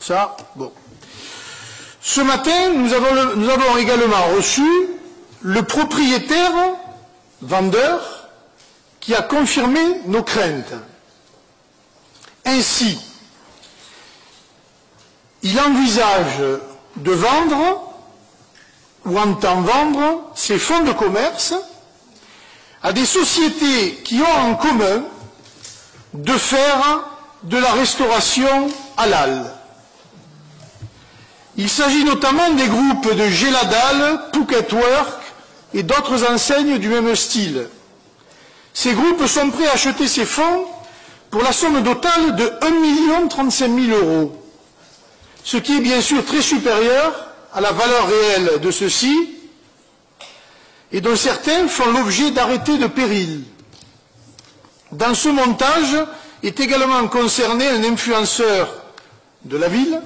Ça, bon. Ce matin, nous avons également reçu le propriétaire vendeur qui a confirmé nos craintes. Ainsi, il envisage de vendre ou entend vendre ses fonds de commerce à des sociétés qui ont en commun de faire de la restauration halal. Il s'agit notamment des groupes de Geladal, Work et d'autres enseignes du même style. Ces groupes sont prêts à acheter ces fonds pour la somme totale de 1 035 000 €, ce qui est bien sûr très supérieur à la valeur réelle de ceux-ci, et dont certains font l'objet d'arrêtés de péril. Dans ce montage est également concerné un influenceur de la ville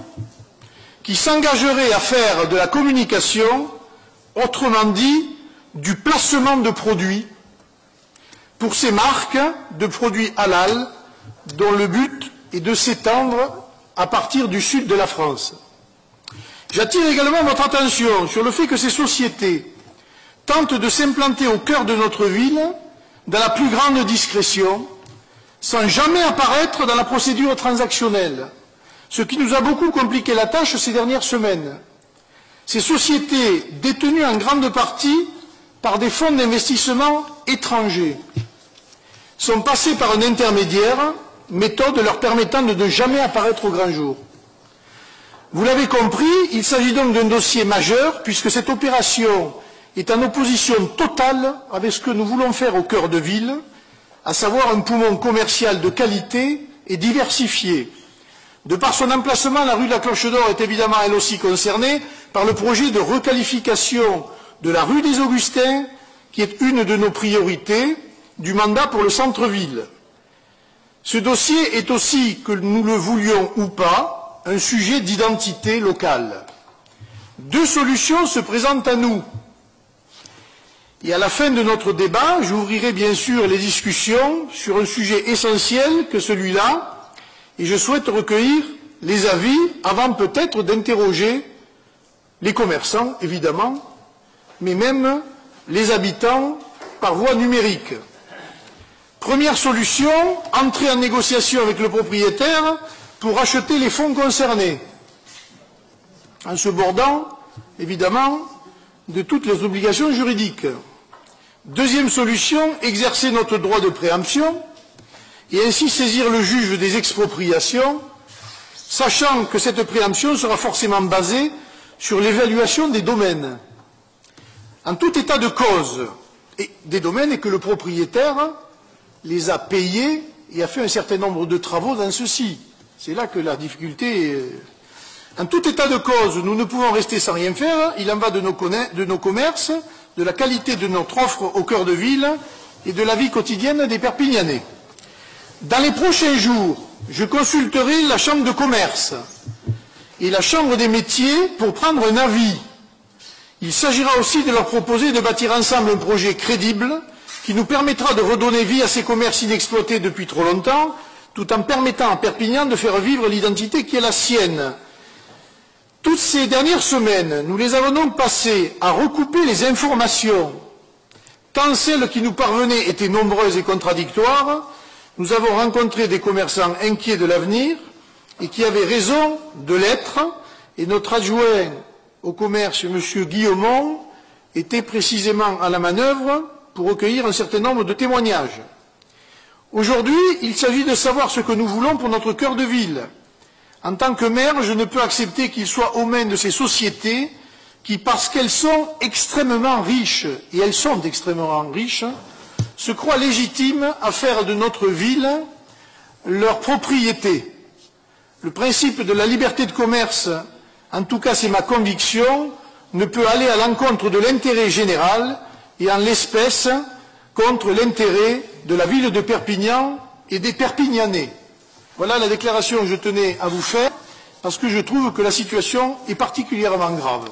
qui s'engagerait à faire de la communication, autrement dit du placement de produits, pour ces marques de produits halal dont le but est de s'étendre à partir du sud de la France. J'attire également votre attention sur le fait que ces sociétés tentent de s'implanter au cœur de notre ville dans la plus grande discrétion, sans jamais apparaître dans la procédure transactionnelle, ce qui nous a beaucoup compliqué la tâche ces dernières semaines. Ces sociétés détenues en grande partie par des fonds d'investissement étrangers sont passées par un intermédiaire, méthode leur permettant de ne jamais apparaître au grand jour. Vous l'avez compris, il s'agit donc d'un dossier majeur, puisque cette opération est en opposition totale avec ce que nous voulons faire au cœur de ville, à savoir un poumon commercial de qualité et diversifié. De par son emplacement, la rue de la Cloche d'Or est évidemment elle aussi concernée par le projet de requalification de la rue des Augustins, qui est une de nos priorités du mandat pour le centre-ville. Ce dossier est aussi, que nous le voulions ou pas, un sujet d'identité locale. Deux solutions se présentent à nous. Et à la fin de notre débat, j'ouvrirai bien sûr les discussions sur un sujet essentiel que celui-là, et je souhaite recueillir les avis avant peut-être d'interroger les commerçants, évidemment, mais même les habitants par voie numérique. Première solution, entrer en négociation avec le propriétaire pour acheter les fonds concernés, en se bordant, évidemment, de toutes les obligations juridiques. Deuxième solution, exercer notre droit de préemption et ainsi saisir le juge des expropriations, sachant que cette préemption sera forcément basée sur l'évaluation des domaines. En tout état de cause, et des domaines et que le propriétaire les a payés et a fait un certain nombre de travaux dans ceux-ci. C'est là que la difficulté est... En tout état de cause, nous ne pouvons rester sans rien faire. Il en va de nos commerces, de la qualité de notre offre au cœur de ville et de la vie quotidienne des Perpignanais. Dans les prochains jours, je consulterai la Chambre de commerce et la Chambre des métiers pour prendre un avis. Il s'agira aussi de leur proposer de bâtir ensemble un projet crédible qui nous permettra de redonner vie à ces commerces inexploités depuis trop longtemps, tout en permettant à Perpignan de faire vivre l'identité qui est la sienne. Toutes ces dernières semaines, nous les avons donc passées à recouper les informations. Tant celles qui nous parvenaient étaient nombreuses et contradictoires, nous avons rencontré des commerçants inquiets de l'avenir et qui avaient raison de l'être, et notre adjoint au commerce, M. Guillaumont, était précisément à la manœuvre pour recueillir un certain nombre de témoignages. Aujourd'hui, il s'agit de savoir ce que nous voulons pour notre cœur de ville. En tant que maire, je ne peux accepter qu'il soit aux mains de ces sociétés qui, parce qu'elles sont extrêmement riches, et elles sont extrêmement riches, se croient légitimes à faire de notre ville leur propriété. Le principe de la liberté de commerce, en tout cas c'est ma conviction, ne peut aller à l'encontre de l'intérêt général et en l'espèce contre l'intérêt de la ville de Perpignan et des Perpignanais. Voilà la déclaration que je tenais à vous faire parce que je trouve que la situation est particulièrement grave.